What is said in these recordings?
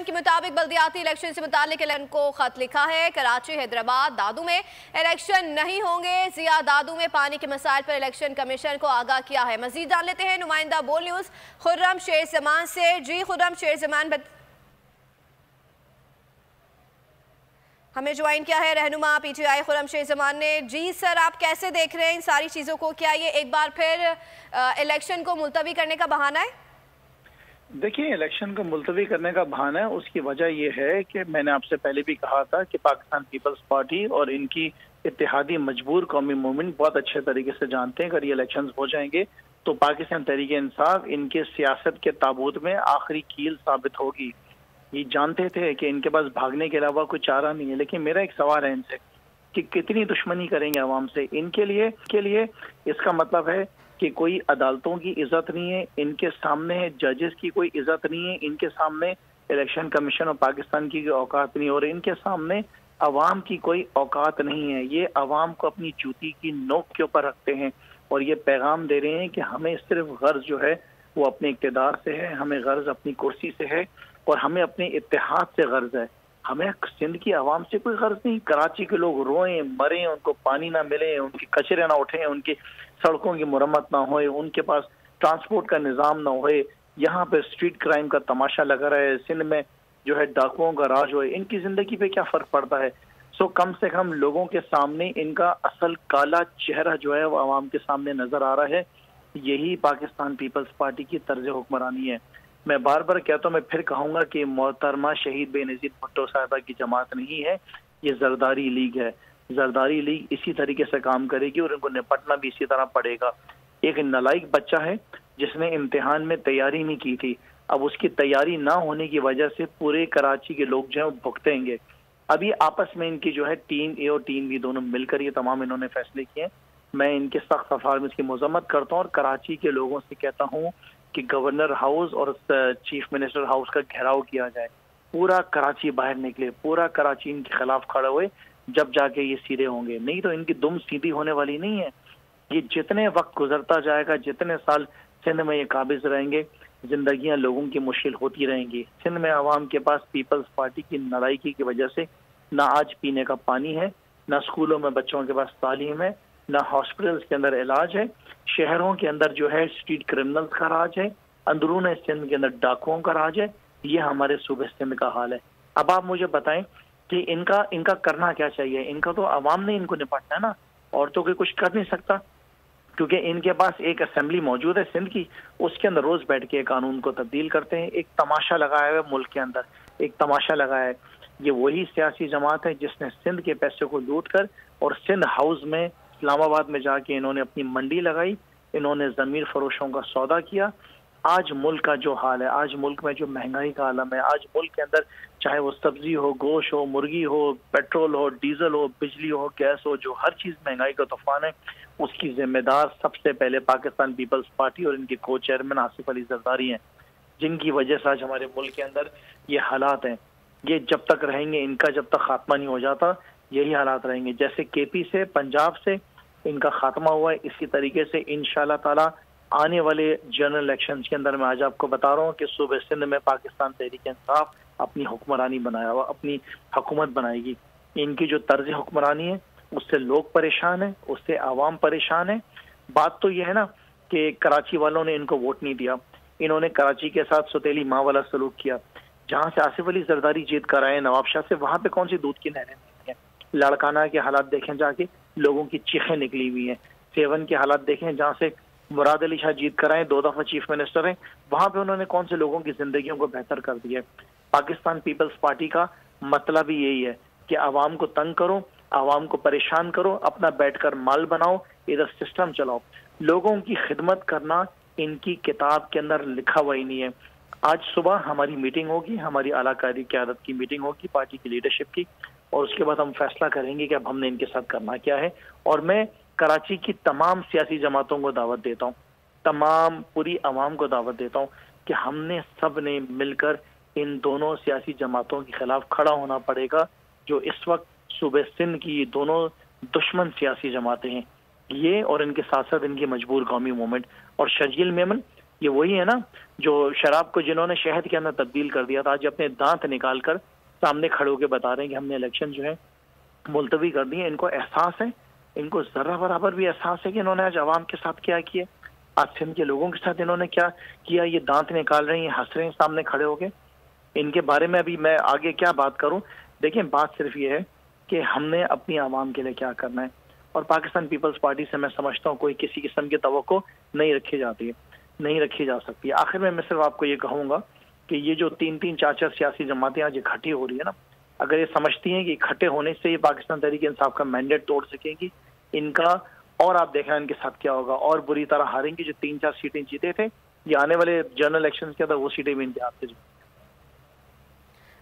Chairman के मुताबिक बल्दियाती election से मुतालिक एलन को खत लिखा है। कराची, हैदराबाद, दादू में इलेक्शन नहीं होंगे। जिया दादू में पानी के मसाइल पर इलेक्शन कमीशन को आगाह किया है। मजीद जान लेते हैं नुमाइंदा बोल न्यूज खुर्रम शेर जमान से। जी खुर्रम शेर जमान हमें ज्वाइन किया है, रहनुमा पीटीआई खुर्रम शेर जमान ने। जी सर, आप कैसे देख रहे हैं इन सारी चीज़ों को? क्या ये एक बार फिर इलेक्शन को मुलतवी करने का बहाना है? देखिए, इलेक्शन को मुलतवी करने का बहाना है। उसकी वजह ये है कि मैंने आपसे पहले भी कहा था कि पाकिस्तान पीपल्स पार्टी और इनकी इत्तेहादी मजबूर कौमी मूवमेंट बहुत अच्छे तरीके से जानते हैं अगर ये इलेक्शन हो जाएंगे तो पाकिस्तान तहरीक इंसाफ इनके सियासत के ताबूत में आखिरी कील साबित होगी। ये जानते थे कि इनके पास भागने के अलावा कोई चारा नहीं है। लेकिन मेरा एक सवाल है इनसे कि कितनी दुश्मनी करेंगे आवाम से? इनके लिए इसका मतलब है कि कोई अदालतों की इज्जत नहीं है इनके सामने, जजेस की कोई इज्जत नहीं है इनके सामने, इलेक्शन कमीशन ऑफ पाकिस्तान की औकात नहीं, और इनके सामने आवाम की कोई औकात नहीं है। ये आवाम को अपनी जूती की नोक के ऊपर रखते हैं और ये पैगाम दे रहे हैं कि हमें सिर्फ गर्ज जो है वो अपने इक़्तिदार से है, हमें गर्ज अपनी कुर्सी से है और हमें अपने इत्तेहाद से गर्ज है। हमें सिंध की आवाम से कोई गर्ज नहीं। कराची के लोग रोएं, मरें, उनको पानी ना मिले, उनके कचरे ना उठें, उनकी सड़कों की मरम्मत ना होए, उनके पास ट्रांसपोर्ट का निज़ाम ना होए, यहाँ पर स्ट्रीट क्राइम का तमाशा लगा रहा है, सिंध में जो है डाकुओं का राज होए, इनकी ज़िंदगी पे क्या फ़र्क पड़ता है? सो कम से कम लोगों के सामने इनका असल काला चेहरा जो है वो आवाम के सामने नज़र आ रहा है। यही पाकिस्तान पीपल्स पार्टी की तर्ज हुक्मरानी है। मैं बार बार कहता हूँ, मैं फिर कहूँगा कि मोहतरमा शहीद बेनज़ीर भुट्टो साहिबा की जमात नहीं है, ये जरदारी लीग है। जरदारी लीग इसी तरीके से काम करेगी और उनको निपटना भी इसी तरह पड़ेगा। एक नालायक बच्चा है जिसने इम्तिहान में तैयारी नहीं की थी, अब उसकी तैयारी ना होने की वजह से पूरे कराची के लोग जो है वो भुगतेंगे। अभी आपस में इनकी जो है टीम ए और टीम बी दोनों मिलकर ये तमाम इन्होंने फैसले किए हैं। मैं इनके सख्त अल्फाज में इसकी मजम्मत करता हूँ और कराची के लोगों से कहता हूँ कि गवर्नर हाउस और चीफ मिनिस्टर हाउस का घेराव किया जाए, पूरा कराची बाहर निकले, पूरा कराची इनके खिलाफ खड़े हुए, जब जाके ये सीधे होंगे। नहीं तो इनकी दुम सीधी होने वाली नहीं है। ये जितने वक्त गुजरता जाएगा, जितने साल सिंध में ये काबिज रहेंगे, जिंदगियां लोगों की मुश्किल होती रहेंगी। सिंध में आवाम के पास पीपल्स पार्टी की नालायकी की वजह से ना आज पीने का पानी है, ना स्कूलों में बच्चों के पास तालीम है, ना हॉस्पिटल्स के अंदर इलाज है, शहरों के अंदर जो है स्ट्रीट क्रिमिनल्स का राज है, अंदरून सिंध के अंदर डाकुओं का राज है। ये हमारे सूबे सिंध का हाल है। अब आप मुझे बताएं कि इनका करना क्या चाहिए? इनका तो आवाम ने इनको निपटना है ना, और तो कोई कुछ कर नहीं सकता क्योंकि इनके पास एक असेंबली मौजूद है सिंध की, उसके अंदर रोज बैठ के कानून को तब्दील करते हैं। एक तमाशा लगाया हुआ है मुल्क के अंदर, एक तमाशा लगाया है। ये वही सियासी जमात है जिसने सिंध के पैसे को लूट कर और सिंध हाउस में इस्लामाबाद में जाके इन्होंने अपनी मंडी लगाई, इन्होंने ज़मीर फरोशों का सौदा किया। आज मुल्क का जो हाल है, आज मुल्क में जो महंगाई का आलम है, आज मुल्क के अंदर चाहे वो सब्जी हो, गोश्त हो, मुर्गी हो, पेट्रोल हो, डीजल हो, बिजली हो, गैस हो, जो हर चीज़ महंगाई का तूफान है, उसकी जिम्मेदार सबसे पहले पाकिस्तान पीपल्स पार्टी और इनके को चेयरमैन आसिफ अली जरदारी हैं, जिनकी वजह से आज हमारे मुल्क के अंदर ये हालात हैं। ये जब तक रहेंगे, इनका जब तक खात्मा नहीं हो जाता, यही हालात रहेंगे। जैसे केपी से, पंजाब से इनका खात्मा हुआ है, इसी तरीके से इंशाल्लाह ताला आने वाले जनरल इलेक्शंस के अंदर मैं आज आपको बता रहा हूँ कि सूबे सिंध में पाकिस्तान तहरीक इंसाफ अपनी हुक्मरानी बनाया हुआ, अपनी हुकूमत बनाएगी। इनकी जो तर्ज हुक्मरानी है उससे लोग परेशान हैं, उससे आवाम परेशान है। बात तो यह है ना कि कराची वालों ने इनको वोट नहीं दिया, इन्होंने कराची के साथ सौतेली माँ वाला सलूक किया। जहाँ से आसिफ अली जरदारी जीत कर आए नवाब शाह से, वहाँ पे कौन सी दूध की नहरें हैं? लाड़काना के हालात देखें जाके, लोगों की चीखें निकली हुई हैं। सेवन के हालात देखें जहाँ से मुराद अली शाह जीत कर आए, 2 दफ़ा चीफ मिनिस्टर हैं, वहाँ पे उन्होंने कौन से लोगों की जिंदगियों को बेहतर कर दिया है? पाकिस्तान पीपल्स पार्टी का मतलब ही यही है कि आवाम को तंग करो, आवाम को परेशान करो, अपना बैठकर माल बनाओ, इधर सिस्टम चलाओ। लोगों की खिदमत करना इनकी किताब के अंदर लिखा हुआ ही नहीं है। आज सुबह हमारी मीटिंग होगी, हमारी आलाकारी क़यादत की मीटिंग होगी, पार्टी की लीडरशिप की, और उसके बाद हम फैसला करेंगे कि अब हमने इनके साथ करना क्या है। और मैं कराची की तमाम सियासी जमातों को दावत देता हूँ, तमाम पूरी आवाम को दावत देता हूँ कि हमने सब ने मिलकर इन दोनों सियासी जमातों के खिलाफ खड़ा होना पड़ेगा जो इस वक्त सूबे सिंध की दोनों दुश्मन सियासी जमातें हैं, ये और इनके साथ साथ इनकी मजबूर कौमी मूवमेंट। और शर्जील मेमन ये वही है ना जो शराब को जिन्होंने शहद के अंदर तब्दील कर दिया था, आज अपने दांत निकाल कर सामने खड़े होकर बता रहे हैं कि हमने इलेक्शन जो है मुलतवी कर दिए। इनको एहसास है, इनको जरा बराबर भी एहसास है कि इन्होंने आज आवाम के साथ क्या किया, आज सिंध के लोगों के साथ इन्होंने क्या किया। ये दांत निकाल रहे हैं, हंस रहे हैं सामने खड़े होके। इनके बारे में अभी मैं आगे क्या बात करूं, देखिए बात सिर्फ ये है कि हमने अपनी आवाम के लिए क्या करना है। और पाकिस्तान पीपल्स पार्टी से मैं समझता हूं कोई किसी किस्म की तवक्को नहीं रखी जाती है, नहीं रखी जा सकती है। आखिर में मैं सिर्फ आपको ये कहूँगा कि ये जो तीन तीन चार चार सियासी जमातें आज इकट्ठी हो रही है ना, अगर ये समझती हैं कि इकट्ठे होने से ये पाकिस्तान तहरीक इंसाफ का मैंडेट तोड़ सकेंगी, इनका और आप देखना इनके साथ क्या होगा, और बुरी तरह हारेंगी। जो तीन चार सीटें जीते थे, ये आने वाले जनरल इलेक्शन के अंदर वो सीटें भी इनके हाथ से जीती।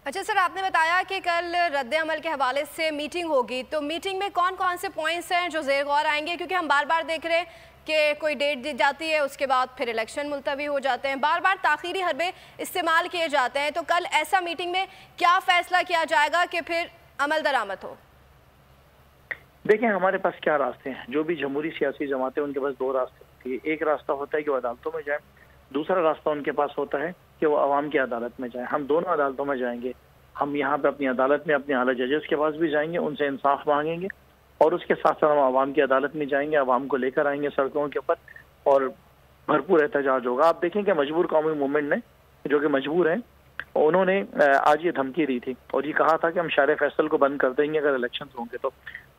अच्छा सर, आपने बताया कि कल रद्द-ए-अमल के हवाले से मीटिंग होगी, तो मीटिंग में कौन कौन से पॉइंट्स हैं जो ज़ेर गौर आएंगे? क्योंकि हम बार बार देख रहे हैं कि कोई डेट दी जाती है, उसके बाद फिर इलेक्शन मुलतवी हो जाते हैं, बार बार ताखीरी हरबे इस्तेमाल किए जाते हैं। तो कल ऐसा मीटिंग में क्या फैसला किया जाएगा कि फिर अमल दरामद हो? देखें हमारे पास क्या रास्ते हैं, जो भी जमहूरी सियासी जमातें उनके पास दो रास्ते होती है। एक रास्ता होता है कि वो अदालतों में जाए, दूसरा रास्ता उनके पास होता है कि वो आवाम की अदालत में जाए। हम दोनों अदालतों में जाएंगे, हम यहाँ पे अपनी अदालत में अपने आला जजेस के पास भी जाएंगे, उनसे इंसाफ मांगेंगे, और उसके साथ साथ हम आवाम की अदालत में जाएंगे, आवाम को लेकर आएंगे सड़कों के ऊपर और भरपूर एहतजाज होगा। आप देखें कि मजबूर कौमी मूवमेंट ने, जो कि मजबूर हैं, उन्होंने आज ये धमकी दी थी और ये कहा था कि हम शारे फैसल को बंद कर देंगे अगर इलेक्शन होंगे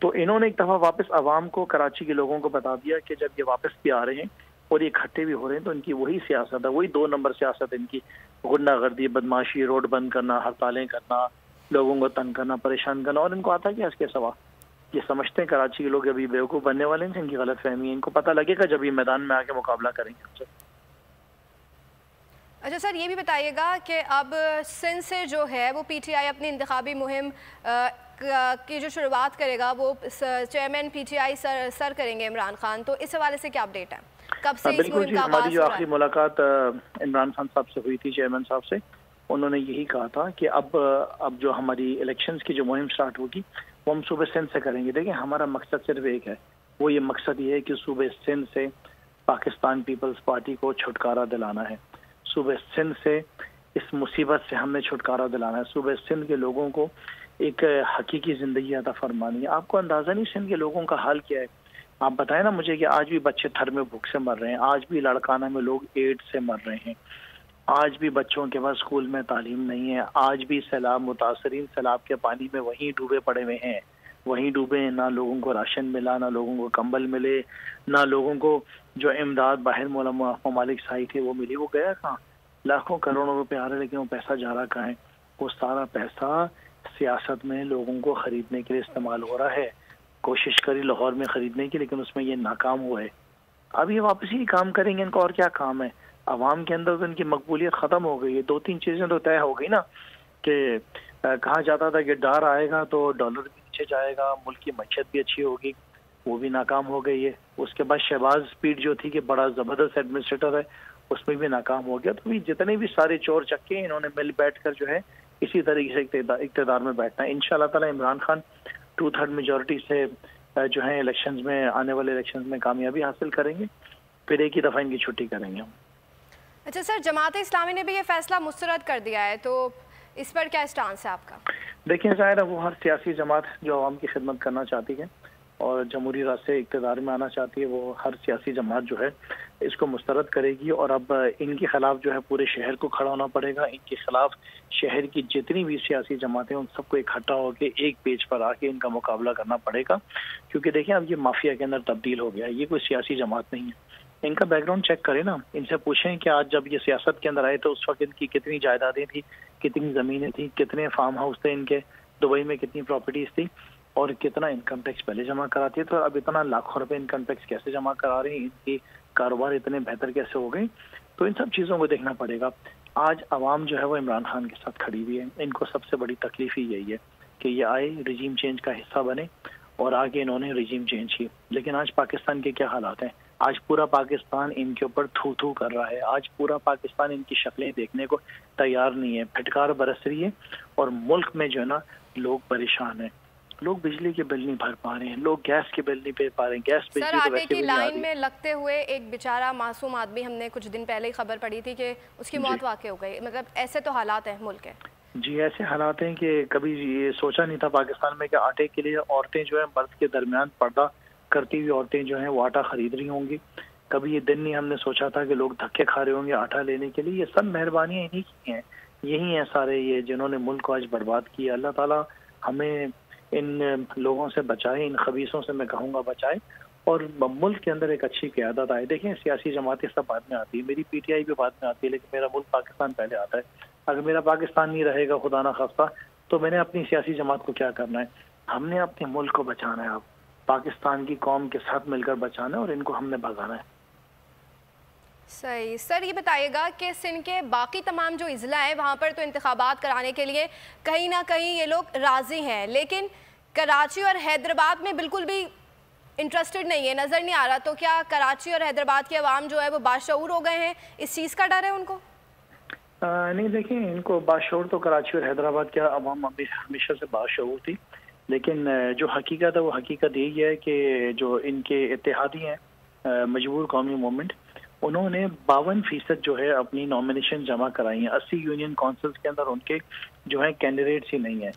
तो इन्होंने एक दफ़ा वापस आवाम को, कराची के लोगों को बता दिया कि जब ये वापस भी आ रहे हैं और ये इकट्ठे भी हो रहे हैं तो इनकी वही सियासत है, वही दो नंबर सियासत है इनकी, गुंडागर्दी, बदमाशी, रोड बंद करना, हड़तालें करना, लोगों को तंग करना, परेशान करना। और इनको आता क्या इसके सवा? ये समझते हैं कराची के लोग अभी बेवकूफ़ बनने वाले हैं, इनकी गलत फहमी है। इनको पता लगेगा जब ये मैदान में आके मुकाबला करेंगे हमसे। अच्छा सर, ये भी बताइएगा कि अब सिंध से जो है वो PTI अपनी इंतखाबी मुहिम की जो शुरुआत करेगा वो चेयरमैन PTI सर करेंगे इमरान खान, तो इस हवाले से क्या अपडेट है? बिल्कुल जी, हमारी जो आखिरी मुलाकात इमरान खान साहब से हुई थी, चेयरमैन साहब से, उन्होंने यही कहा था कि अब जो हमारी इलेक्शंस की जो मुहिम स्टार्ट होगी वो हम सूबे सिंध से करेंगे। देखिए हमारा मकसद सिर्फ एक है, वो ये मकसद ये है कि सूबे सिंध से पाकिस्तान पीपल्स पार्टी को छुटकारा दिलाना है, सूबे सिंध से इस मुसीबत से हमने छुटकारा दिलाना है, सूबे सिंध के लोगों को एक हकीकी ज़िंदगी अता फरमानी है। आपको अंदाज़ा नहीं सिंध के लोगों का हाल क्या है। आप बताएं ना मुझे कि आज भी बच्चे थर में भूख से मर रहे हैं, आज भी लड़काना में लोग एड्स से मर रहे हैं, आज भी बच्चों के पास स्कूल में तालीम नहीं है, आज भी सैलाब मुतासरीन सैलाब के पानी में वहीं डूबे पड़े हुए हैं, वहीं डूबे। ना लोगों को राशन मिला, ना लोगों को कंबल मिले, ना लोगों को जो इमदाद बाहर ममालिक से आई थी वो मिली। वो गया कहाँ? लाखों करोड़ों रुपये आ रहे लेकिन वो पैसा जा रहा कहाँ है? वो सारा पैसा सियासत में लोगों को खरीदने के लिए इस्तेमाल हो रहा है। कोशिश करी लाहौर में खरीदने की लेकिन उसमें ये नाकाम हुआ है। अब ये वापस ही काम करेंगे, इनका और क्या काम है? आवाम के अंदर तो इनकी मकबूलियत ख़त्म हो गई है। दो तीन चीज़ें तो तय हो गई ना कि कहा जाता था कि डॉलर आएगा तो डॉलर भी नीचे जाएगा, मुल्क की मच्छत भी अच्छी होगी, वो भी नाकाम हो गई है। उसके बाद शहबाज स्पीड जो थी कि बड़ा ज़बरदस्त एडमिनिस्ट्रेटर है, उसमें भी नाकाम हो गया। तो जितने भी सारे चोर चक्के इन्होंने मिल बैठ कर जो है इसी तरीके से इक्तदार में बैठना है। इंशाअल्लाह ताला इमरान खान 2/3 मेजॉरिटी से जो है इलेक्शंस में, आने वाले इलेक्शंस में कामयाबी हासिल करेंगे, फिर एक ही दफ़ा इनकी छुट्टी करेंगे। अच्छा सर, जमात इस्लामी ने भी ये फैसला मुस्तरद कर दिया है, तो इस पर क्या स्टांस है आपका? देखिए ज़ाहिर है वो हर सियासी जमात जो आवाम की खिदमत करना चाहती है और जमहूरी रास्ते इक़्तिदार में आना चाहती है, वो हर सियासी जमात जो है इसको मुस्तरद करेगी। और अब इनके खिलाफ जो है पूरे शहर को खड़ा होना पड़ेगा, इनके खिलाफ शहर की जितनी भी सियासी जमातें उन सबको इकट्ठा होकर एक पेज पर आके इनका मुकाबला करना पड़ेगा। क्योंकि देखिए अब ये माफिया के अंदर तब्दील हो गया है, ये कोई सियासी जमात नहीं है। इनका बैकग्राउंड चेक करें ना, इनसे पूछें कि आज जब ये सियासत के अंदर आए तो उस वक्त इनकी कितनी जायदादें थी, कितनी ज़मीनें थी, कितने फार्म हाउस थे इनके, दुबई में कितनी प्रॉपर्टीज़ थी और कितना इनकम टैक्स पहले जमा कराती है। तो अब इतना लाखों रुपए इनकम टैक्स कैसे जमा करा रही है, इनकी कारोबार इतने बेहतर कैसे हो गए, तो इन सब चीज़ों को देखना पड़ेगा। आज आवाम जो है वो इमरान खान के साथ खड़ी हुई है। इनको सबसे बड़ी तकलीफ ही यही है कि ये आए रिजीम चेंज का हिस्सा बने और आगे इन्होंने रिजीम चेंज की, लेकिन आज पाकिस्तान के क्या हालात हैं, आज पूरा पाकिस्तान इनके ऊपर थू थू कर रहा है, आज पूरा पाकिस्तान इनकी शक्लें देखने को तैयार नहीं है, फटकार बरस रही है और मुल्क में जो है ना लोग परेशान हैं। लोग बिजली के बिल नहीं भर पा रहे हैं, लोग गैस के बिल नहीं भर पा रहे हैं, गैस बिजली तो वैसे भी लाइन में लगते हुए एक बेचारा मासूम आदमी, हमने कुछ दिन पहले ही खबर पड़ी थी कि उसकी मौत वाकई हो गई। मतलब ऐसे तो हालात हैं मुल्क के। जी ऐसे हालात हैं कि कभी ये सोचा नहीं था पाकिस्तान में कि आटे के लिए औरतें जो है मर्द के दरमियान पर्दा करती हुई औरतें जो है वो आटा खरीद रही होंगी। कभी ये दिन नहीं हमने सोचा था कि लोग धक्के खा रहे होंगे आटा लेने के लिए। ये सब मेहरबानियाँ इन्हीं की हैं, यही हैं सारे ये जिन्होंने मुल्क को आज बर्बाद किया। अल्लाह ताला हमें इन लोगों से बचाए, इन खबीसों से मैं कहूँगा बचाए, और मुल्क के अंदर एक अच्छी क़यादत आए। देखें सियासी जमातें सब बाद में आती है, मेरी PTI भी बाद में आती है, लेकिन मेरा मुल्क पाकिस्तान पहले आता है। अगर मेरा पाकिस्तान नहीं रहेगा खुदा ना खास्ता तो मैंने अपनी सियासी जमात को क्या करना है? हमने अपने मुल्क को बचाना है, आप पाकिस्तान की कौम के साथ मिलकर बचाना है और इनको हमने भगाना है। सही। सर ये बताइएगा कि सिंध के बाकी तमाम जो इजला है वहाँ पर तो इंतखाबात कराने के लिए कहीं ना कहीं ये लोग राजी हैं, लेकिन कराची और हैदराबाद में बिल्कुल भी इंटरेस्टेड नहीं है, नज़र नहीं आ रहा। तो क्या कराची और हैदराबाद के अवाम जो है वो बाशऊर हो गए हैं, इस चीज़ का डर है उनको? नहीं देखें, इनको बाशऊर तो कराची और हैदराबाद के अवाम हमेशा से बाशऊर थी, लेकिन जो हकीकत है वो हकीकत यही है कि जो इनके इत्तेहादी हैं मजबूर कौमी मूवमेंट, उन्होंने 52% जो है अपनी नॉमिनेशन जमा कराई हैं। 80 यूनियन काउंसिल्स के अंदर उनके जो है कैंडिडेट्स ही नहीं हैं।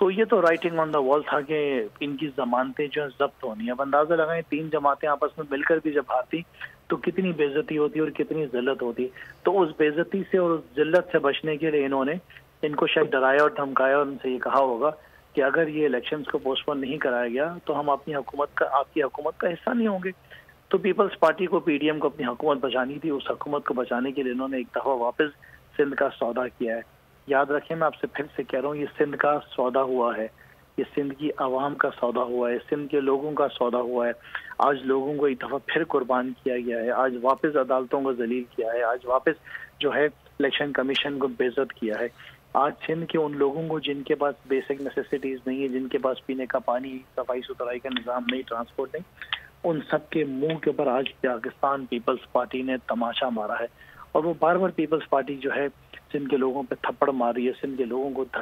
तो ये तो राइटिंग ऑन द वॉल था कि इनकी जमानतें जो है जब्त होनी है। अब अंदाज़ा लगाएं 3 जमातें आपस में मिलकर भी जब हारती तो कितनी बेइज्जती होती और कितनी जिल्लत होती। तो उस बेइज्जती से और उस जिल्लत से बचने के लिए इन्होंने इनको शायद डराया और धमकाया और उनसे ये कहा होगा कि अगर ये इलेक्शंस को पोस्टपोन नहीं कराया गया तो हम अपनी हुकूमत का आपकी हुकूमत का हिस्सा नहीं होंगे। तो पीपल्स पार्टी को PDM को अपनी हुकूमत बचानी थी, उस हुकूमत को बचाने के लिए इन्होंने एक दफ़ा वापस सिंध का सौदा किया है। याद रखें, मैं आपसे फिर से कह रहा हूँ, ये सिंध का सौदा हुआ है, ये सिंध की आवाम का सौदा हुआ है, सिंध के लोगों का सौदा हुआ है। आज लोगों को एक दफ़ा फिर कुर्बान किया गया है, आज वापस अदालतों को जलील किया है, आज वापस जो है इलेक्शन कमीशन को बेइज्जत किया है। आज सिंध के उन लोगों को जिनके पास बेसिक नेसेसिटीज़ नहीं है, जिनके पास पीने का पानी, सफाई सुथराई का निज़ाम नहीं, ट्रांसपोर्ट नहीं, उन सब के मुंह के ऊपर आज पाकिस्तान पीपल्स पार्टी ने तमाशा मारा है। और वो बार बार पीपल्स पार्टी जो है सिंध के लोगों पे थप्पड़ मार रही है, सिंध के लोगों को